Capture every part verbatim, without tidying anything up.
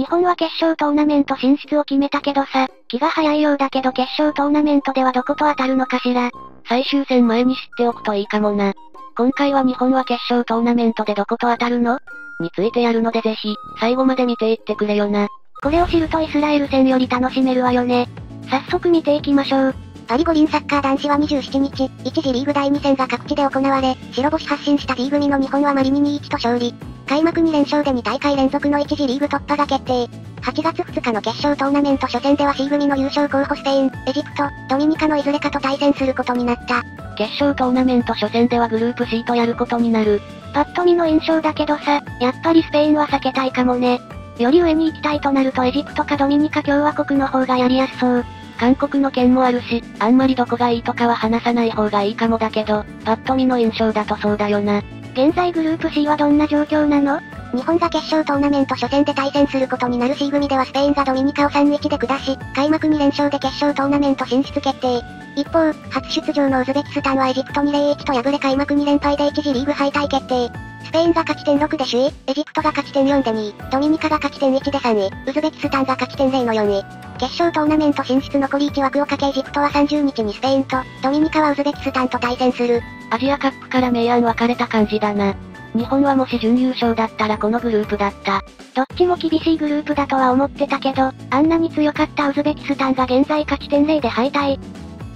日本は決勝トーナメント進出を決めたけどさ、気が早いようだけど決勝トーナメントではどこと当たるのかしら。最終戦前に知っておくといいかもな。今回は日本は決勝トーナメントでどこと当たるの？についてやるのでぜひ、最後まで見ていってくれよな。これを知るとイスラエル戦より楽しめるわよね。早速見ていきましょう。パリ五輪サッカー男子はにじゅうしちにち、いち次リーグだいに戦が各地で行われ、白星発進した B 組の日本はマリに にたい いち と勝利。開幕に連勝でに大会連続のいち次リーグ突破が決定。はちがつふつかの決勝トーナメント初戦では C 組の優勝候補スペイン、エジプト、ドミニカのいずれかと対戦することになった。決勝トーナメント初戦ではグループ C とやることになる。パッと見の印象だけどさ、やっぱりスペインは避けたいかもね。より上に行きたいとなるとエジプトかドミニカ共和国の方がやりやすそう。韓国の件もあるし、あんまりどこがいいとかは話さない方がいいかもだけど、パッと見の印象だとそうだよな。現在グループ C はどんな状況なの？日本が決勝トーナメント初戦で対戦することになる C 組ではスペインがドミニカを さんたい いち で下し、開幕に連勝で決勝トーナメント進出決定。一方、初出場のウズベキスタンはエジプト にたい いち と敗れ開幕に連敗でいち次リーグ敗退決定。スペインが勝ち点ろくで首位、エジプトが勝ち点よんでにい、ドミニカが勝ち点いちでさんい、ウズベキスタンが勝ち点ゼロのよんい。決勝トーナメント進出残りいち枠をかけエジプトはさんじゅうにちにスペインと、ドミニカはウズベキスタンと対戦する。アジアカップから明暗分かれた感じだな。日本はもし準優勝だったらこのグループだった。どっちも厳しいグループだとは思ってたけど、あんなに強かったウズベキスタンが現在勝ち点ゼロで敗退。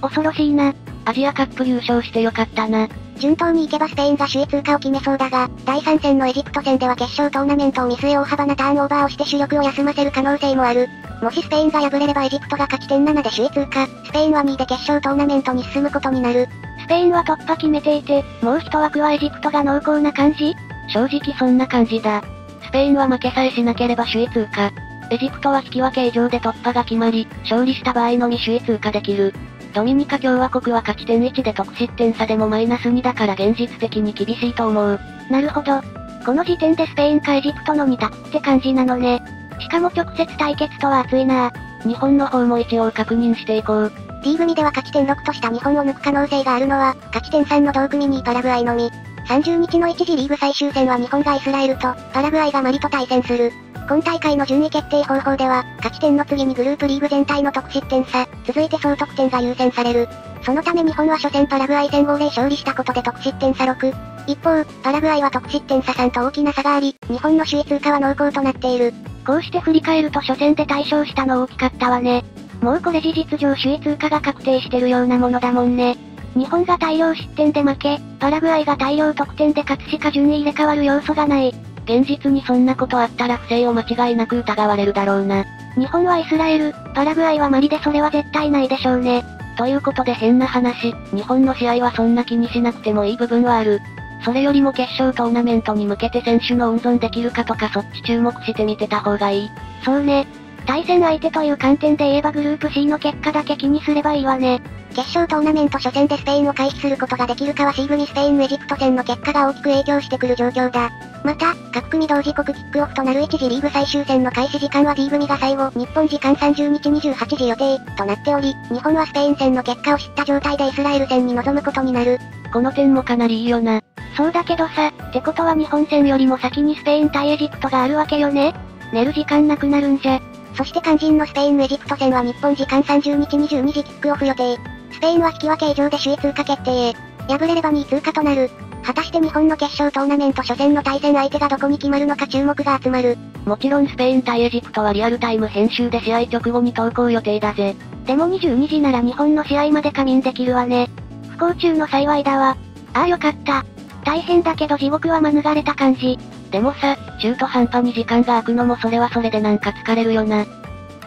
恐ろしいな。アジアカップ優勝してよかったな。順当に行けばスペインが首位通過を決めそうだが、だいさん戦のエジプト戦では決勝トーナメントを見据え大幅なターンオーバーをして主力を休ませる可能性もある。もしスペインが敗れればエジプトが勝ち点ななで首位通過、スペインはにいで決勝トーナメントに進むことになる。スペインは突破決めていて、もう一枠はエジプトが濃厚な感じ？正直そんな感じだ。スペインは負けさえしなければ首位通過。エジプトは引き分け以上で突破が決まり、勝利した場合のみ首位通過できる。ドミニカ共和国は勝ち点いちで得失点差でもマイナスにだから現実的に厳しいと思う。なるほど。この時点でスペインかエジプトのに択って感じなのね。しかも直接対決とは熱いなぁ。日本の方も一応確認していこう。D 組では勝ち点ろくとした日本を抜く可能性があるのは、勝ち点さんの同組にパラグアイのみ。さんじゅうにちのいち次リーグ最終戦は日本がイスラエルと、パラグアイがマリと対戦する。今大会の順位決定方法では、勝ち点の次にグループリーグ全体の得失点差、続いて総得点が優先される。そのため日本は初戦パラグアイ戦ごたいゼロで勝利したことで得失点差ろく。一方、パラグアイは得失点差さんと大きな差があり、日本の首位通過は濃厚となっている。こうして振り返ると初戦で大勝したの大きかったわね。もうこれ事実上首位通過が確定してるようなものだもんね。日本が大量失点で負け、パラグアイが大量得点で勝つしか順位入れ替わる要素がない。現実にそんなことあったら不正を間違いなく疑われるだろうな。日本はイスラエル、パラグアイはマリでそれは絶対ないでしょうね。ということで変な話、日本の試合はそんな気にしなくてもいい部分はある。それよりも決勝トーナメントに向けて選手の温存できるかとかそっち注目してみてた方がいい。そうね。対戦相手という観点で言えばグループ C の結果だけ気にすればいいわね。決勝トーナメント初戦でスペインを回避することができるかは C 組スペインエジプト戦の結果が大きく影響してくる状況だ。また、各組同時刻キックオフとなるいち次リーグ最終戦の開始時間は D 組が最後、日本時間さんじゅうにちにじゅうはちじ予定、となっており、日本はスペイン戦の結果を知った状態でイスラエル戦に臨むことになる。この点もかなりいいよな。そうだけどさ、ってことは日本戦よりも先にスペイン対エジプトがあるわけよね。寝る時間なくなるんじゃ。そして肝心のスペインエジプト戦は日本時間さんじゅうにちにじゅうにじキックオフ予定。スペインは引き分け以上で首位通過決定へ。敗れればにい通過となる。果たして日本の決勝トーナメント初戦の対戦相手がどこに決まるのか注目が集まる。もちろんスペイン対エジプトはリアルタイム編集で試合直後に投稿予定だぜ。でもにじゅうにじなら日本の試合まで仮眠できるわね。不幸中の幸いだわ。ああよかった。大変だけど地獄は免れた感じ。でもさ、中途半端に時間が空くのもそれはそれでなんか疲れるよな。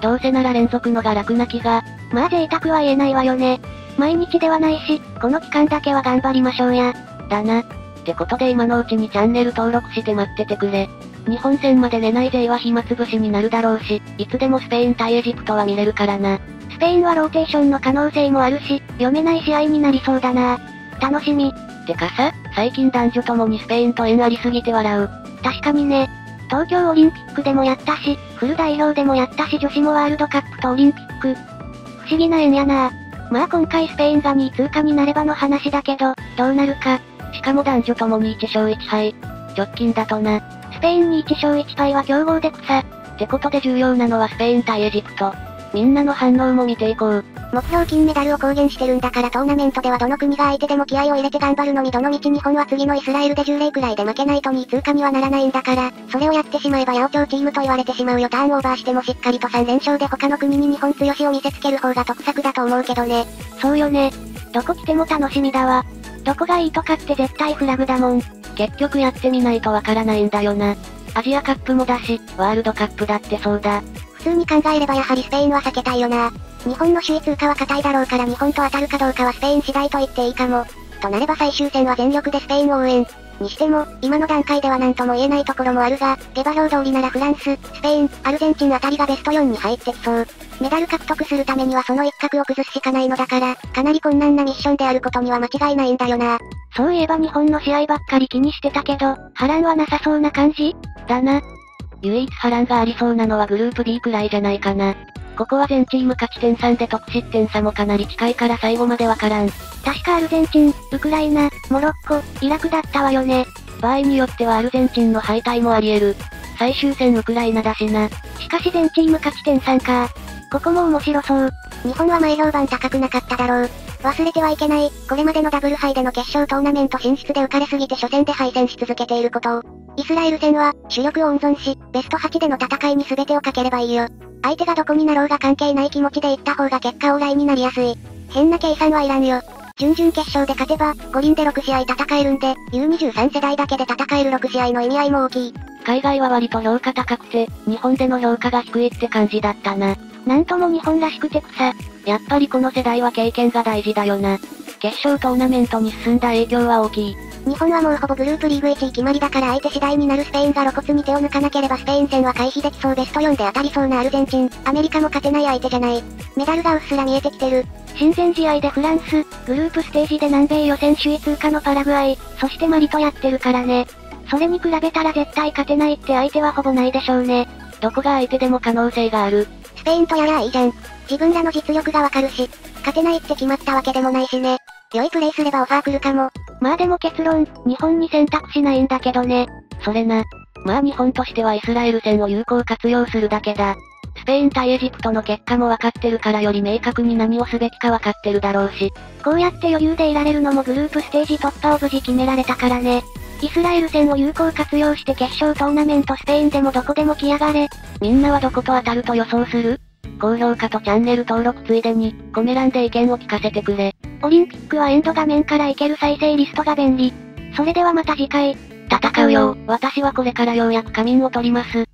どうせなら連続のが楽な気が。まあ贅沢は言えないわよね。毎日ではないし、この期間だけは頑張りましょうや。だな。ってことで今のうちにチャンネル登録して待っててくれ。日本戦まで寝ない勢は暇つぶしになるだろうし、いつでもスペイン対エジプトは見れるからな。スペインはローテーションの可能性もあるし、読めない試合になりそうだな。楽しみ。てかさ、最近男女ともにスペインと縁ありすぎて笑う。確かにね。東京オリンピックでもやったし、フル代表でもやったし女子もワールドカップとオリンピック。不思議な縁やなぁ。まあ今回スペインがにい通過になればの話だけど、どうなるか。しかも男女ともにいち勝いち敗。直近だとな。スペインにいち勝いち敗は強豪で草。てことで重要なのはスペイン対エジプト。みんなの反応も見ていこう。目標金メダルを公言してるんだから、トーナメントではどの国が相手でも気合を入れて頑張るのに、どの道日本は次のイスラエルでじゅうれいくらいで負けないとにい通過にはならないんだから、それをやってしまえば八百長チームと言われてしまうよ。ターンオーバーしてもしっかりとさん連勝で他の国に日本強しを見せつける方が得策だと思うけどね。そうよね。どこ来ても楽しみだわ。どこがいいとかって絶対フラグだもん。結局やってみないとわからないんだよな。アジアカップもだし、ワールドカップだってそうだ。普通に考えればやはりスペインは避けたいよな。日本の首位通過は堅いだろうから、日本と当たるかどうかはスペイン次第と言っていいかも。となれば最終戦は全力でスペイン応援。にしても、今の段階では何とも言えないところもあるが、下馬評通りならフランス、スペイン、アルゼンチンあたりがベストよんに入ってきそう。メダル獲得するためにはその一角を崩すしかないのだから、かなり困難なミッションであることには間違いないんだよな。そういえば日本の試合ばっかり気にしてたけど、波乱はなさそうな感じだな。唯一波乱がありそうなのはグループ B くらいじゃないかな。ここは全チーム勝ち点さんで得失点差もかなり近いから最後までわからん。確かアルゼンチン、ウクライナ、モロッコ、イラクだったわよね。場合によってはアルゼンチンの敗退もあり得る。最終戦ウクライナだしな。しかし全チーム勝ち点さんか。ここも面白そう。日本は前評判高くなかっただろう。忘れてはいけない。これまでのダブル杯での決勝トーナメント進出で浮かれすぎて初戦で敗戦し続けていることを。イスラエル戦は、主力を温存し、ベストはちでの戦いに全てをかければいいよ。相手がどこになろうが関係ない気持ちでいった方が結果オーライになりやすい。変な計算はいらんよ。準々決勝で勝てば、五輪でろく試合戦えるんで、ユーにじゅうさん 世代だけで戦えるろく試合の意味合いも大きい。海外は割と評価高くて、日本での評価が低いって感じだったな。なんとも日本らしくて草。やっぱりこの世代は経験が大事だよな。決勝トーナメントに進んだ影響は大きい。日本はもうほぼグループリーグいちい決まりだから、相手次第になるスペインが露骨に手を抜かなければスペイン戦は回避できそう。ベストよんで当たりそうなアルゼンチン、アメリカも勝てない相手じゃない。メダルがうっすら見えてきてる。親善試合でフランス、グループステージで南米予選首位通過のパラグアイ、そしてマリとやってるからね。それに比べたら絶対勝てないって相手はほぼないでしょうね。どこが相手でも可能性がある。スペインとやりゃいいじゃん。自分らの実力がわかるし、勝てないって決まったわけでもないしね。良いプレイすればオファー来るかも。まあでも結論、日本に選択しないんだけどね。それな。まあ日本としてはイスラエル戦を有効活用するだけだ。スペイン対エジプトの結果もわかってるから、より明確に何をすべきかわかってるだろうし。こうやって余裕でいられるのもグループステージ突破を無事決められたからね。イスラエル戦を有効活用して決勝トーナメントスペインでもどこでも来やがれ。みんなはどこと当たると予想する？高評価とチャンネル登録ついでに、コメ欄で意見を聞かせてくれ。オリンピックはエンド画面からいける再生リストが便利。それではまた次回。戦うよ。私はこれからようやく仮眠を取ります。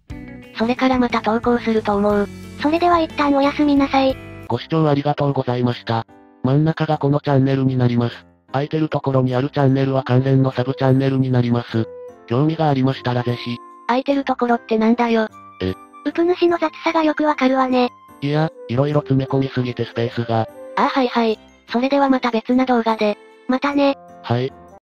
それからまた投稿すると思う。それでは一旦おやすみなさい。ご視聴ありがとうございました。真ん中がこのチャンネルになります。空いてるところにあるチャンネルは関連のサブチャンネルになります。興味がありましたらぜひ。空いてるところってなんだよ。え？うぷ主の雑さがよくわかるわね。いや、いろいろ詰め込みすぎてスペースが。ああはいはい。それではまた別な動画で。またね。はい。